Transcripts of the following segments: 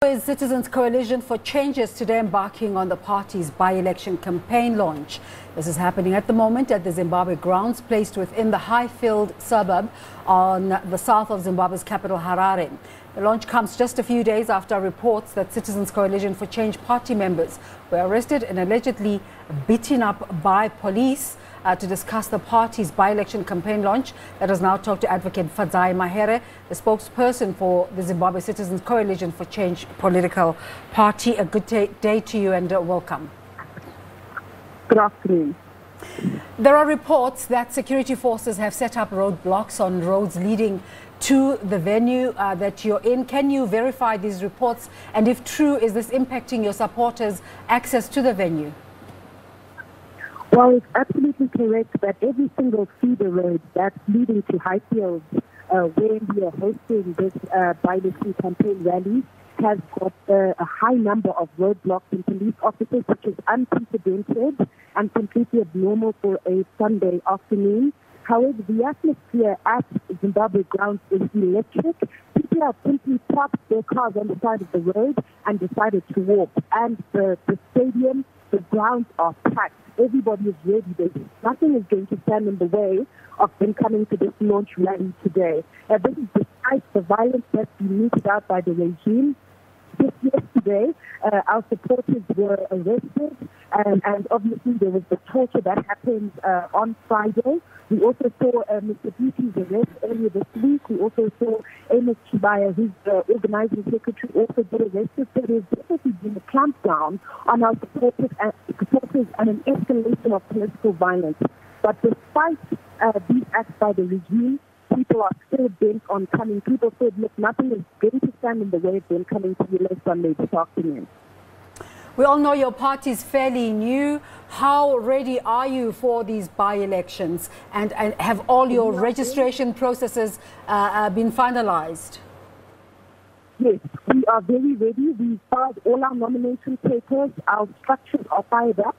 Citizens Coalition for Change is today embarking on the party's by-election campaign launch. This is happening at the moment at the Zimbabwe grounds, placed within the Highfield suburb on the south of Zimbabwe's capital, Harare. The launch comes just a few days after reports that Citizens Coalition for Change party members were arrested and allegedly beaten up by police to discuss the party's by-election campaign launch. Let us now talk to Advocate Fadzai Mahere, the spokesperson for the Zimbabwe Citizens Coalition for Change political party. A good day to you and welcome. Good afternoon. There are reports that security forces have set up roadblocks on roads leading to the venue that you're in. Can you verify these reports? And if true, is this impacting your supporters' access to the venue? Well, it's absolutely correct that every single feeder road that's leading to Highfield, where we are hosting this by-election campaign rally, has got a high number of roadblocks and police officers, which is unprecedented and completely abnormal for a Sunday afternoon. However, the atmosphere at Zimbabwe grounds is electric. People have simply parked their cars on the side of the road and decided to walk. And the stadium, the grounds are packed. Everybody is ready. Nothing is going to stand in the way of them coming to this launch rally today. This is despite the violence that's been meted out by the regime. Just yesterday, our supporters were arrested, and obviously there was the torture that happened on Friday. We also saw Mr. Buti's arrest earlier this week. We also saw Ms. Chibi, who's the organizing secretary, also get arrested. So there's definitely been a clampdown on our supporters and an escalation of political violence. But despite these acts by the regime, people are still bent on coming. People said, look, nothing is going to stand in the way of them coming to the left Sunday this afternoon. We all know your party is fairly new. How ready are you for these by-elections? And have all your registration processes been finalized? Yes, we are very ready. We filed all our nomination papers. Our structures are fired up.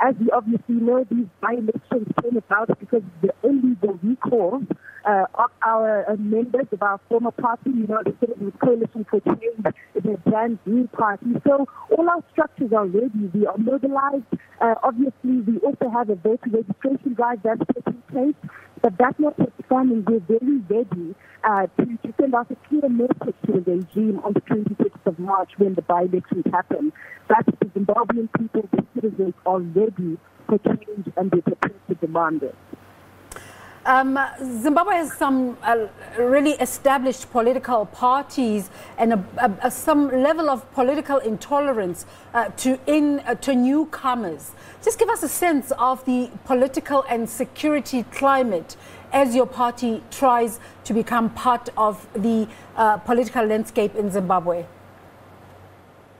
As we obviously know, these by-elections came about because the illegal recall of our members of our former party, the Citizens Coalition for Change, the brand new party. So all our structures are ready. We are mobilized. Obviously, we also have a voter registration drive that's taking place. But that notwithstanding, we're very ready to send out a clear message to the regime on the 26th of March when the by-elections happen. That the Zimbabwean people, the citizens, are ready for change and they're prepared to demand it. Zimbabwe has some really established political parties and some level of political intolerance to newcomers. Just give us a sense of the political and security climate as your party tries to become part of the political landscape in Zimbabwe.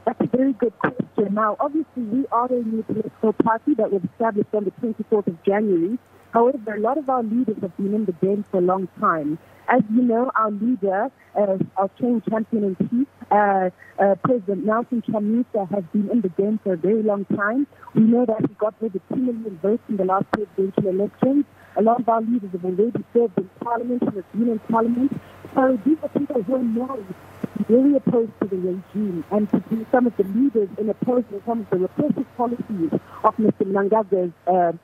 That's a very good question. Now, obviously, we are a new political party that was established on the 24th of January. However, a lot of our leaders have been in the game for a long time. As you know, our leader, our change champion in chief, President Nelson Chamisa, has been in the game for a very long time. We know that he got over 2 million votes in the last presidential elections. A lot of our leaders have already served in parliament and have been in parliament. So these are people who know very opposed to the regime and to be some of the leaders in opposing some of the repressive policies of Mr. Mnangagwa's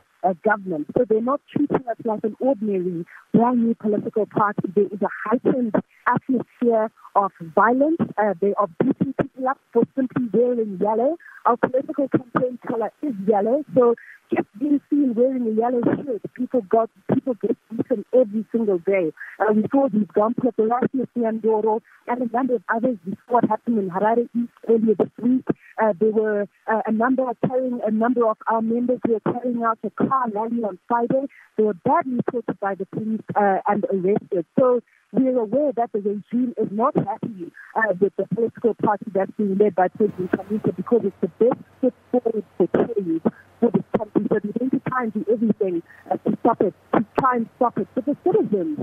government. So they're not treating us like an ordinary, brand new political party. There is a heightened atmosphere of violence. They are beating people up for simply wearing yellow. Our political campaign color is yellow, so just being seen wearing a yellow shirt, people get beaten every single day. We saw the example of the Doro and a number of others. We saw what happened in Harare East earlier this week. There were a number of our members who were carrying out a car rally on Friday. They were badly reported by the police and arrested. So we're aware that the regime is not happy with the political party that's being led by President Chamisa because it's the best foot forward for change for this country. So we're going to try and do everything to try and stop it. But the citizens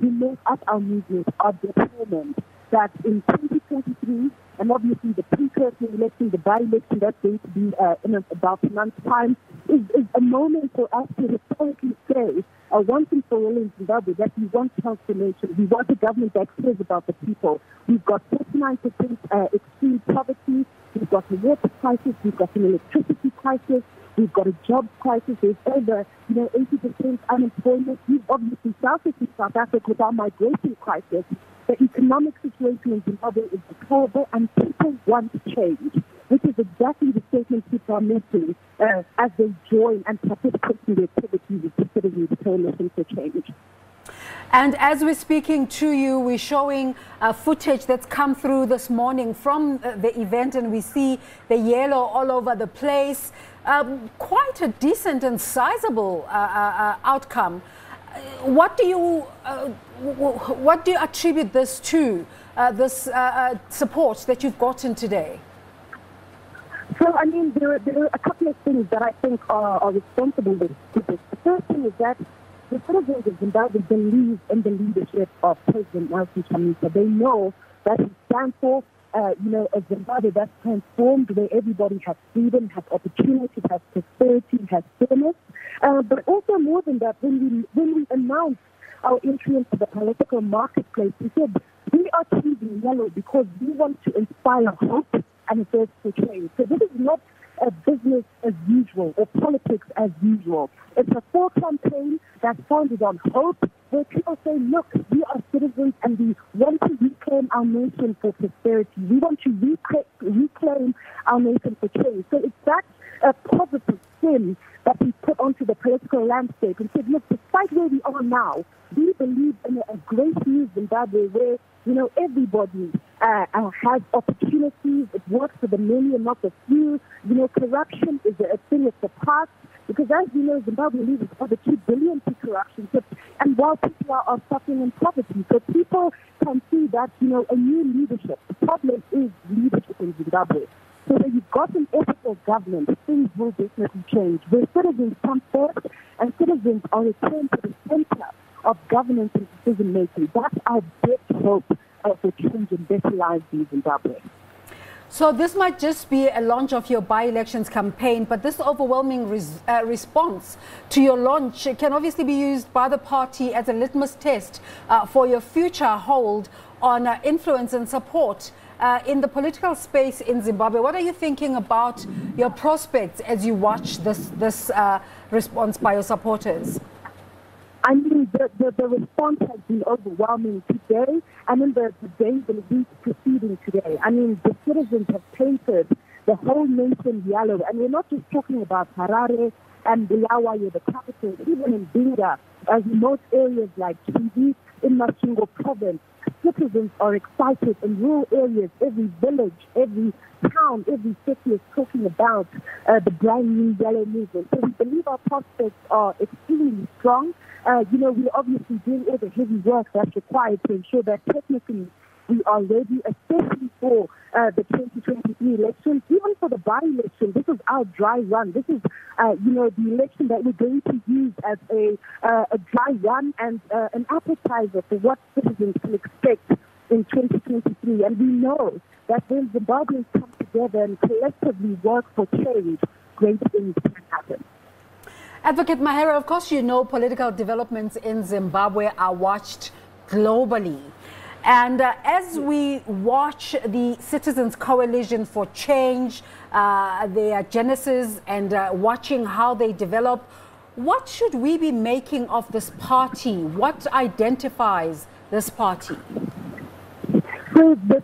who make up our movement are determined that in 2023, and obviously the precursor election, the by-election that's going to be in about a month's time, is a moment for us to historically say, once and for all in Zimbabwe, that we want transformation. We want a government that cares about the people. We've got 39% extreme poverty. We've got a water crisis. We've got an electricity crisis. We've got a job crisis. There's over 80% unemployment. We've obviously started in South Africa with our migration crisis. The economic situation in Zimbabwe is terrible, and people want change, which is exactly the statement people are making as they join and participate in the activities of the Citizens Coalition for Change. And as we're speaking to you, we're showing footage that's come through this morning from the event, and we see the yellow all over the place. Quite a decent and sizable outcome. What do you attribute this to, this support that you've gotten today? So, I mean, there are a couple of things that I think are responsible for this. The first thing is that the citizens of Zimbabwe believe in the leadership of President Nelson Chamisa. They know that he stands for, a Zimbabwe that's transformed, where everybody has freedom, has opportunity, has prosperity, has fairness. But also more than that, when we announced our entry into the political marketplace, we said we are choosing yellow because we want to inspire hope and a thirst for change. So this is not a business as usual or politics as usual. It's a full campaign that's founded on hope, where people say, look, we are citizens and we want to reclaim our nation for prosperity. We want to reclaim our nation for change. So it's that positive spin that we put onto the political landscape and said, look, despite where we are now, we believe in a great new Zimbabwe where, everybody has opportunities. It works for the many and not the few. Corruption is a thing of the past, because as you know, Zimbabwe leaders are the 2 billion to corruption. So, and while people are suffering in poverty, so people can see that, a new leadership. The problem is leadership in Zimbabwe. So when you've got an ethical government, things will definitely change. Where citizens come first and citizens are returned to the center of governance and decision-making. That's our best hope for change and better lives in Zimbabwe. So this might just be a launch of your by-elections campaign, but this overwhelming response to your launch can obviously be used by the party as a litmus test for your future hold on influence and support in the political space in Zimbabwe. What are you thinking about your prospects as you watch this response by your supporters? I mean, the response has been overwhelming today, and in the days and weeks preceding today. I mean, the citizens have painted the whole nation yellow, and we're not just talking about Harare and Bulawayo, the capital, even in Dinga, as in most areas like Chibi, in Machingo province. Citizens are excited in rural areas. Every village, every town, every city is talking about the brand new yellow movement. So we believe our prospects are extremely strong. We're obviously doing all the heavy work that's required to ensure that technically we are ready, especially for the 2023 election, even for the by-election. This is our dry run. This is, the election that we're going to use as a dry run and an appetizer for what citizens can expect in 2023. And we know that when Zimbabweans come together and collectively work for change, great things can happen. Advocate Mahere, of course, political developments in Zimbabwe are watched globally. And as we watch the Citizens Coalition for Change, their genesis, and watching how they develop, what should we be making of this party? What identifies this party? So the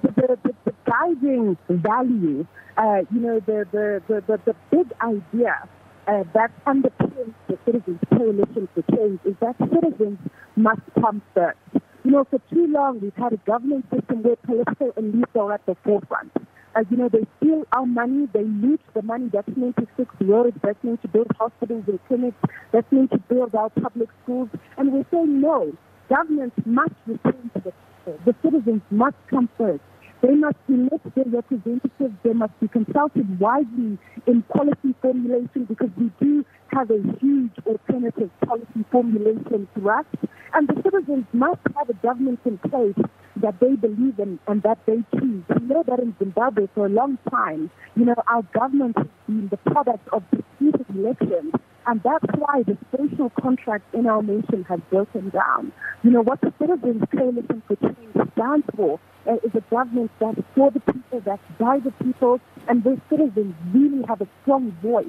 guiding value, the big idea that underpins the Citizens Coalition for Change is that citizens must come first. For too long, we've had a government system where political elites are at the forefront. They steal our money, they loot the money that's meant to fix roads, that's meant to build hospitals and clinics, that's meant to build our public schools. And we say, no, governments must return to the people. The citizens must come first. They must elect their representatives. They must be consulted widely in policy formulation, because we do have a huge alternative policy formulation thrust. And the citizens must have a government in place that they believe in and that they choose. We know that in Zimbabwe for a long time, our government has been the product of disputed elections, and that's why the social contract in our nation has broken down. What the Citizens Coalition for Change stands for is a government that's for the people, that's by the people, and those citizens really have a strong voice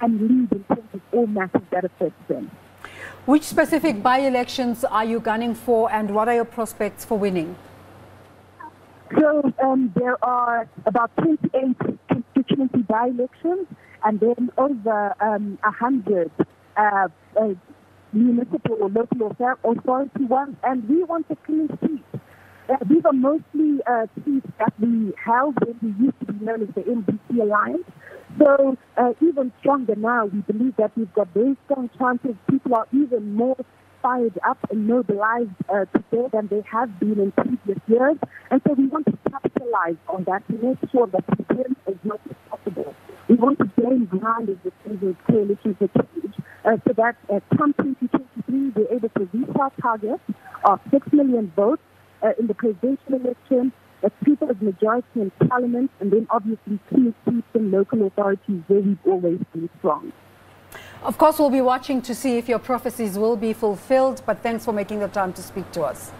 and lead in terms of all matters that affect them. Which specific by-elections are you gunning for, and what are your prospects for winning? So there are about 28 constituency by-elections, and then over 100 municipal or local authority ones, and we want a clean seat. These are mostly seats that we held when we used to be known as the MDC Alliance. So even stronger now, we believe that we've got very strong chances. People are even more fired up and mobilized today than they have been in previous years. And so we want to capitalize on that to make sure that we win as much as possible. We want to gain ground as the Citizens Coalition for Change so that come 2023, we're able to reach our target of 6 million votes in the presidential election, a people's majority in parliament, and then obviously key seats in local authorities where we've always been strong. Of course, we'll be watching to see if your prophecies will be fulfilled, but thanks for making the time to speak to us.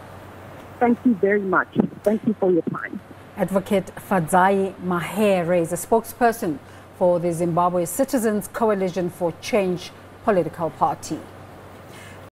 Thank you very much. Thank you for your time. Advocate Fadzai Mahere is a spokesperson for the Zimbabwe Citizens Coalition for Change political party.